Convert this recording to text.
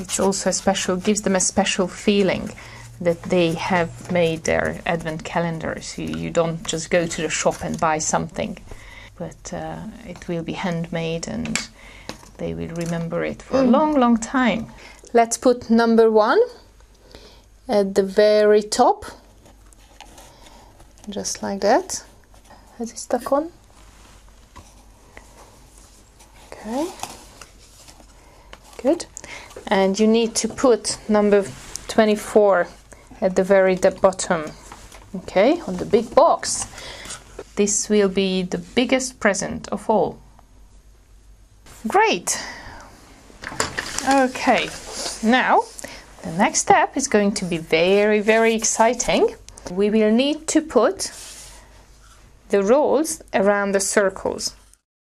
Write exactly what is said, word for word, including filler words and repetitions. It's also special, gives them a special feeling that they have made their advent calendars. You, you don't just go to the shop and buy something, but uh, it will be handmade and they will remember it for mm. a long, long time. Let's put number one at the very top, just like that. Has it stuck on? Okay, good. And you need to put number twenty-four at the very the bottom, okay, on the big box. This will be the biggest present of all. Great! Okay, now the next step is going to be very, very exciting. We will need to put the rolls around the circles.